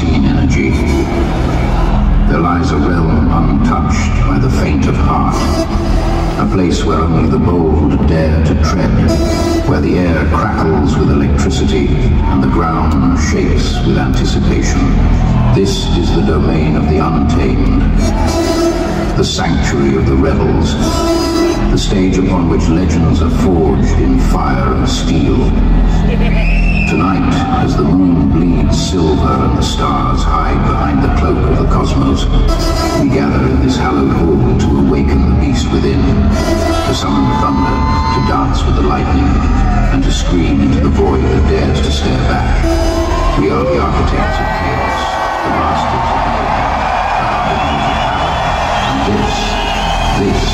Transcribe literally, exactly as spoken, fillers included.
unseen energy. There lies a realm untouched by the faint of heart, a place where only the bold dare to tread, where the air crackles with electricity and the ground shakes with anticipation. This is the domain of the untamed, the sanctuary of the rebels, the stage upon which legends are forged in fire and steel. Tonight, as the moon bleeds silver and the stars hide behind the cloak of the cosmos, we gather in this hallowed hall to awaken the beast within, to summon the thunder, to dance with the lightning, and to scream into the void that dares to stare back. We are the architects of chaos, the masters of the and this, this